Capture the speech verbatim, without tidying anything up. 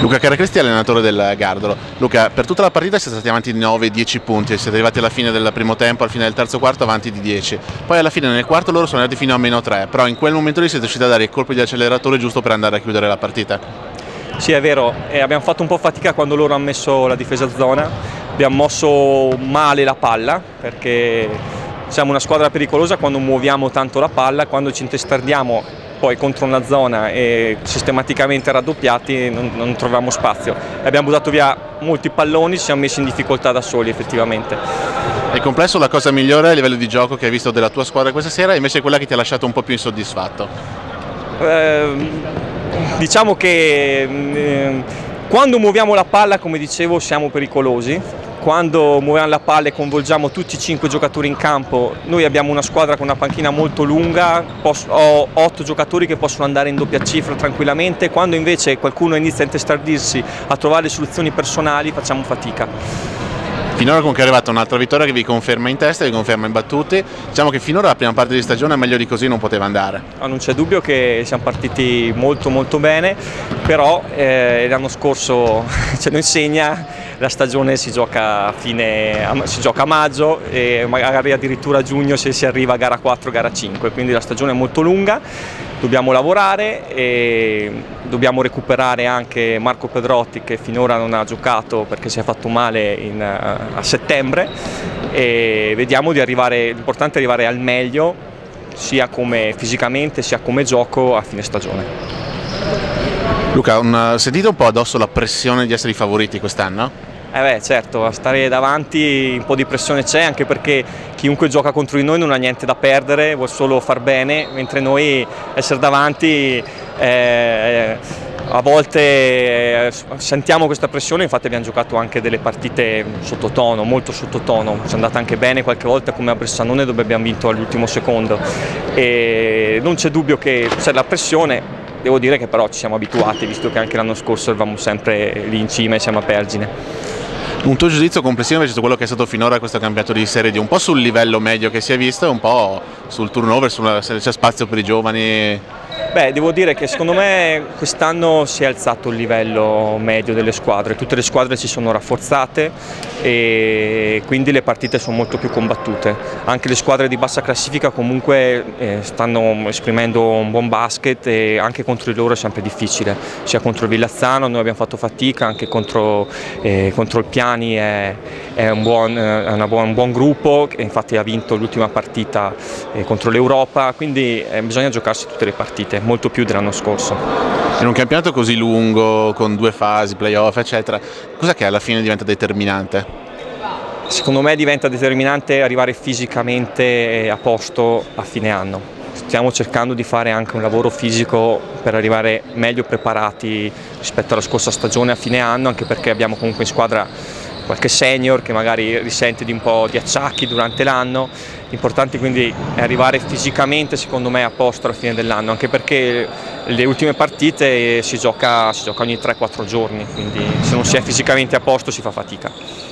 Luca Caracristi è allenatore del Gardolo. Luca, per tutta la partita siete stati avanti di nove dieci punti, siete arrivati alla fine del primo tempo, alla fine del terzo quarto avanti di dieci, poi alla fine nel quarto loro sono andati fino a meno tre, però in quel momento lì siete riusciti a dare il colpo di acceleratore giusto per andare a chiudere la partita. Sì, è vero, eh, abbiamo fatto un po' fatica quando loro hanno messo la difesa zona, abbiamo mosso male la palla perché siamo una squadra pericolosa quando muoviamo tanto la palla, quando ci intestardiamo poi contro una zona e sistematicamente raddoppiati non, non troviamo spazio. Abbiamo buttato via molti palloni, ci siamo messi in difficoltà da soli effettivamente. È complesso, la cosa migliore a livello di gioco che hai visto della tua squadra questa sera invece è quella che ti ha lasciato un po' più insoddisfatto? Eh, diciamo che eh, quando muoviamo la palla, come dicevo, siamo pericolosi. Quando muoviamo la palla e coinvolgiamo tutti i cinque giocatori in campo, noi abbiamo una squadra con una panchina molto lunga, ho otto giocatori che possono andare in doppia cifra tranquillamente, quando invece qualcuno inizia a intestardirsi, a trovare soluzioni personali, facciamo fatica. Finora comunque è arrivata un'altra vittoria che vi conferma in testa, vi conferma in battute. Diciamo che finora la prima parte di stagione meglio di così non poteva andare. Non c'è dubbio che siamo partiti molto molto bene, però eh, l'anno scorso ce lo insegna, la stagione si gioca a, fine, a, si gioca a maggio e magari addirittura a giugno se si arriva a gara quattro, gara cinque, quindi la stagione è molto lunga, dobbiamo lavorare e dobbiamo recuperare anche Marco Pedrotti che finora non ha giocato perché si è fatto male in, a settembre, e vediamo di arrivare, l'importante è arrivare al meglio sia come fisicamente sia come gioco a fine stagione. Luca, un, sentite un po' addosso la pressione di essere i favoriti quest'anno? Eh beh, certo, a stare davanti un po' di pressione c'è, anche perché chiunque gioca contro di noi non ha niente da perdere, vuol solo far bene, mentre noi essere davanti eh, a volte eh, sentiamo questa pressione. Infatti abbiamo giocato anche delle partite sottotono, molto sottotono, ci è andata anche bene qualche volta come a Bressanone dove abbiamo vinto all'ultimo secondo, e non c'è dubbio che c'è la pressione. Devo dire che però ci siamo abituati, visto che anche l'anno scorso eravamo sempre lì in cima e siamo a Pergine. Un tuo giudizio complessivo invece su quello che è stato finora questo campionato di Serie D, un po' sul livello medio che si è visto e un po' sul turnover, sulla, se c'è spazio per i giovani? Beh, devo dire che secondo me quest'anno si è alzato il livello medio delle squadre, tutte le squadre si sono rafforzate e quindi le partite sono molto più combattute, anche le squadre di bassa classifica comunque eh, stanno esprimendo un buon basket e anche contro di loro è sempre difficile, sia contro il Villazzano, noi abbiamo fatto fatica, anche contro, eh, contro il Piani è, è, un, buon, è una buon, un buon gruppo, infatti ha vinto l'ultima partita eh, contro l'Europa, quindi eh, bisogna giocarsi tutte le partite, molto più dell'anno scorso. In un campionato così lungo, con due fasi, playoff eccetera, cos'è che alla fine diventa determinante? Secondo me diventa determinante arrivare fisicamente a posto a fine anno. Stiamo cercando di fare anche un lavoro fisico per arrivare meglio preparati rispetto alla scorsa stagione a fine anno, anche perché abbiamo comunque in squadra qualche senior che magari risente di un po' di acciacchi durante l'anno, l'importante quindi è arrivare fisicamente secondo me a posto alla fine dell'anno, anche perché le ultime partite si gioca, si gioca ogni tre quattro giorni, quindi se non si è fisicamente a posto si fa fatica.